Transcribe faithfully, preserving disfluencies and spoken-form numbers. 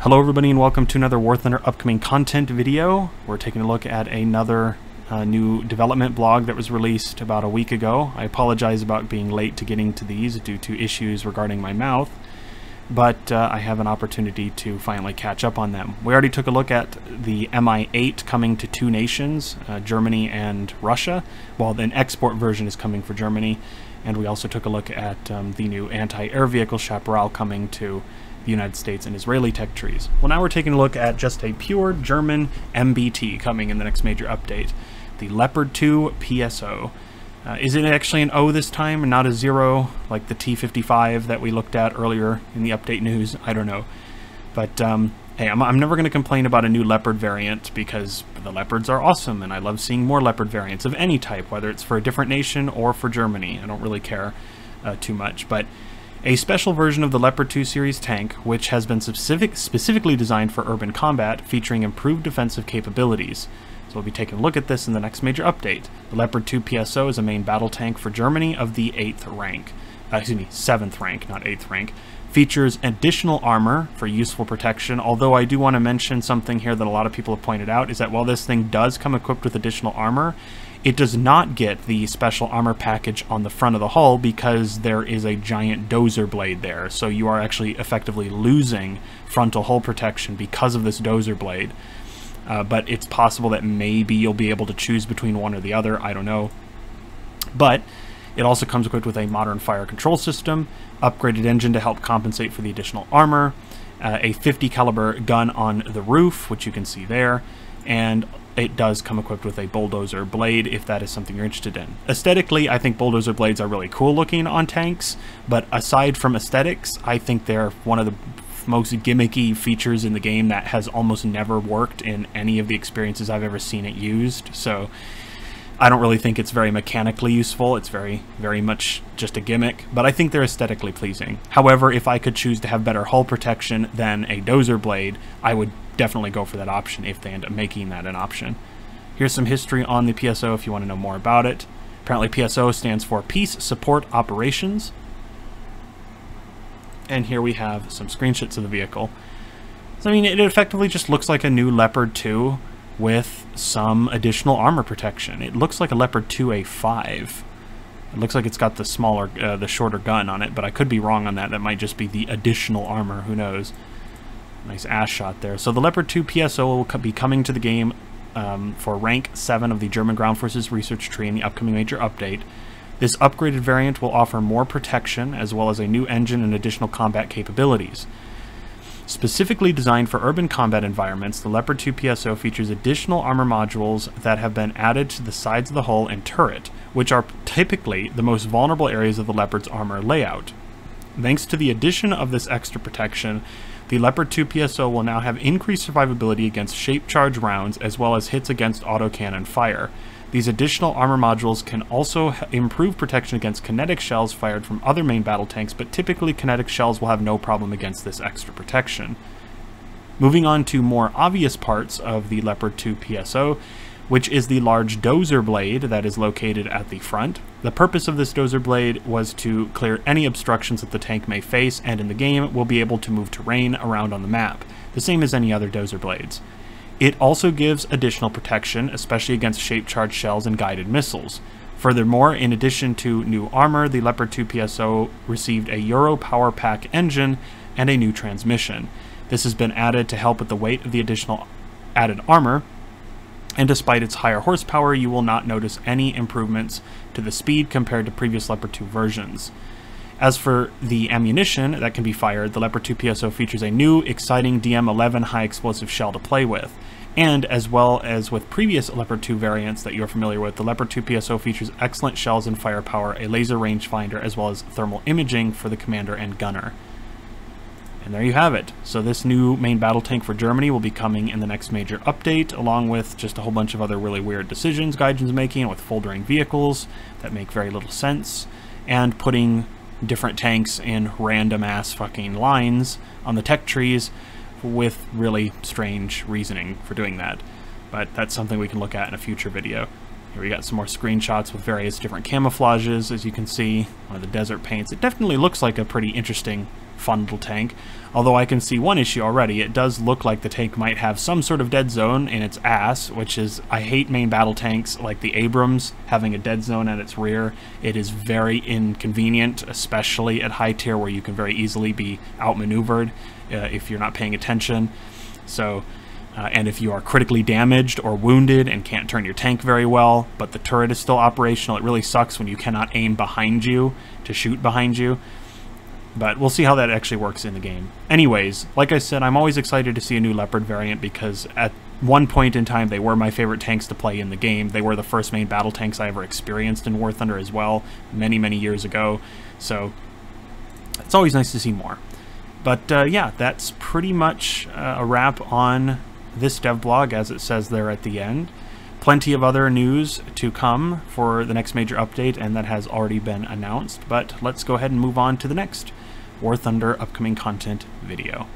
Hello everybody and welcome to another War Thunder upcoming content video. We're taking a look at another uh, new development blog that was released about a week ago. I apologize about being late to getting to these due to issues regarding my mouth, but uh, I have an opportunity to finally catch up on them. We already took a look at the M I eight coming to two nations, uh, Germany and Russia, while well, an export version is coming for Germany, and we also took a look at um, the new anti-air vehicle Chaparral coming to the United States and Israeli tech trees. Well, now we're taking a look at just a pure German M B T coming in the next major update, the Leopard two P S O. Uh, is it actually an O this time and not a zero like the T fifty-five that we looked at earlier in the update news? I don't know. But um, hey, I'm, I'm never going to complain about a new Leopard variant because the Leopards are awesome and I love seeing more Leopard variants of any type, whether it's for a different nation or for Germany. I don't really care uh, too much. But a special version of the Leopard two series tank, which has been specific, specifically designed for urban combat, featuring improved defensive capabilities. So we'll be taking a look at this in the next major update. The Leopard two P S O is a main battle tank for Germany of the eighth rank, uh, excuse me, seventh rank, not eighth rank. Features additional armor for useful protection, although I do want to mention something here that a lot of people have pointed out, is that while this thing does come equipped with additional armor, it does not get the special armor package on the front of the hull because there is a giant dozer blade there. So you are actually effectively losing frontal hull protection because of this dozer blade. Uh, but it's possible that maybe you'll be able to choose between one or the other. I don't know. But it also comes equipped with a modern fire control system, upgraded engine to help compensate for the additional armor, uh, a fifty caliber gun on the roof, which you can see there, and it does come equipped with a bulldozer blade if that is something you're interested in. Aesthetically, I think bulldozer blades are really cool looking on tanks, but aside from aesthetics, I think they're one of the most gimmicky features in the game that has almost never worked in any of the experiences I've ever seen it used. So I don't really think it's very mechanically useful. It's very, very much just a gimmick, but I think they're aesthetically pleasing. However, if I could choose to have better hull protection than a dozer blade, I would definitely go for that option if they end up making that an option. Here's some history on the P S O if you want to know more about it. Apparently P S O stands for Peace Support Operations. And here we have some screenshots of the vehicle. So I mean, it effectively just looks like a new Leopard two with some additional armor protection. It looks like a Leopard two A five. It looks like it's got the smaller, uh, the shorter gun on it, but I could be wrong on that. That might just be the additional armor, who knows. Nice ass shot there. So the Leopard two P S O will be coming to the game um, for rank seven of the German Ground Forces Research Tree in the upcoming major update. This upgraded variant will offer more protection as well as a new engine and additional combat capabilities. Specifically designed for urban combat environments, the Leopard two P S O features additional armor modules that have been added to the sides of the hull and turret, which are typically the most vulnerable areas of the Leopard's armor layout. Thanks to the addition of this extra protection, the Leopard two P S O will now have increased survivability against shape charge rounds as well as hits against autocannon fire. These additional armor modules can also improve protection against kinetic shells fired from other main battle tanks, but typically kinetic shells will have no problem against this extra protection. Moving on to more obvious parts of the Leopard two P S O, which is the large dozer blade that is located at the front. The purpose of this dozer blade was to clear any obstructions that the tank may face, and in the game will be able to move terrain around on the map, the same as any other dozer blades. It also gives additional protection, especially against shape-charged shells and guided missiles. Furthermore, in addition to new armor, the Leopard two P S O received a Euro Power Pack engine and a new transmission. This has been added to help with the weight of the additional added armor, and despite its higher horsepower, you will not notice any improvements to the speed compared to previous Leopard two versions. As for the ammunition that can be fired, the Leopard two P S O features a new, exciting D M eleven high explosive shell to play with. And as well as with previous Leopard two variants that you're familiar with, the Leopard two P S O features excellent shells and firepower, a laser rangefinder, as well as thermal imaging for the commander and gunner. And there you have it. So this new main battle tank for Germany will be coming in the next major update, along with just a whole bunch of other really weird decisions Gaijin's making with foldering vehicles that make very little sense, and putting different tanks in random ass fucking lines on the tech trees with really strange reasoning for doing that. But that's something we can look at in a future video. Here we got some more screenshots with various different camouflages, as you can see, one of the desert paints. It definitely looks like a pretty interesting fundal tank, although I can see one issue already. It does look like the tank might have some sort of dead zone in its ass, which is, I hate main battle tanks like the Abrams having a dead zone at its rear. It is very inconvenient, especially at high tier where you can very easily be outmaneuvered uh, if you're not paying attention. So Uh, and if you are critically damaged or wounded and can't turn your tank very well, but the turret is still operational, it really sucks when you cannot aim behind you to shoot behind you. But we'll see how that actually works in the game. Anyways, like I said, I'm always excited to see a new Leopard variant because at one point in time, they were my favorite tanks to play in the game. They were the first main battle tanks I ever experienced in War Thunder as well, many, many years ago. So it's always nice to see more. But uh, yeah, that's pretty much uh, a wrap on this dev blog, as it says there at the end. Plenty of other news to come for the next major update, and that has already been announced, but let's go ahead and move on to the next War Thunder upcoming content video.